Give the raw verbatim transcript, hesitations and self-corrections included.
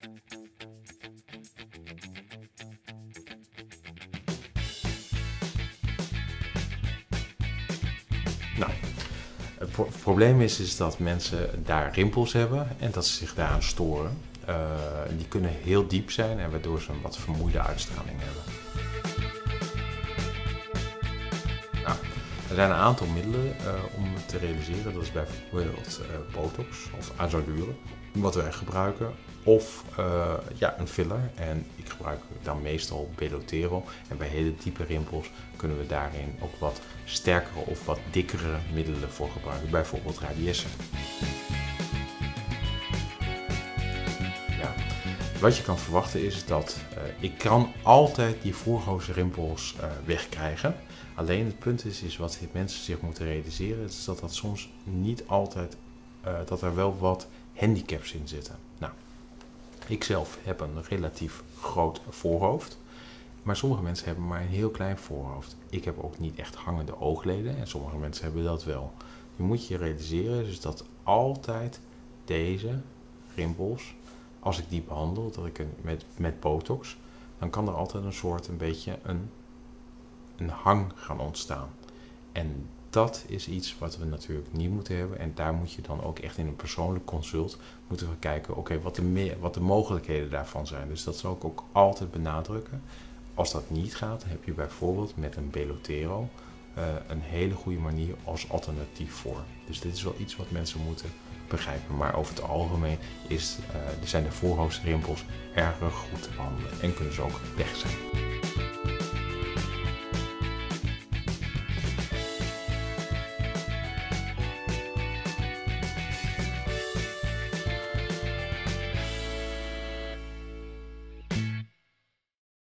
Nou, het pro probleem is, is dat mensen daar rimpels hebben en dat ze zich daaraan storen. Uh, die kunnen heel diep zijn en waardoor ze een wat vermoeide uitstraling hebben. Nou, er zijn een aantal middelen uh, om het te realiseren. Dat is bijvoorbeeld uh, Botox of Azzalure, wat wij gebruiken. Of uh, ja, een filler. En ik gebruik dan meestal Belotero. En bij hele diepe rimpels kunnen we daarin ook wat sterkere of wat dikkere middelen voor gebruiken. Bijvoorbeeld Radiesse. Ja. Wat je kan verwachten is dat uh, ik kan altijd die voorhoofdrimpels uh, wegkrijgen. Alleen het punt is, is wat mensen zich moeten realiseren. Is dat dat soms niet altijd, uh, dat er wel wat handicaps in zitten. Nou. Ik zelf heb een relatief groot voorhoofd, maar sommige mensen hebben maar een heel klein voorhoofd. Ik heb ook niet echt hangende oogleden en sommige mensen hebben dat wel. Je moet je realiseren dus dat altijd deze rimpels, als ik die behandel, dat ik met, met botox, dan kan er altijd een soort een beetje een, een hang gaan ontstaan. En dat is iets wat we natuurlijk niet moeten hebben en daar moet je dan ook echt in een persoonlijk consult moeten we kijken oké, wat, wat de mogelijkheden daarvan zijn. Dus dat zal ik ook altijd benadrukken. Als dat niet gaat, heb je bijvoorbeeld met een Belotero uh, een hele goede manier als alternatief voor. Dus dit is wel iets wat mensen moeten begrijpen, maar over het algemeen is, uh, zijn de voorhoofdrimpels erg goed te behandelen en kunnen ze ook weg zijn.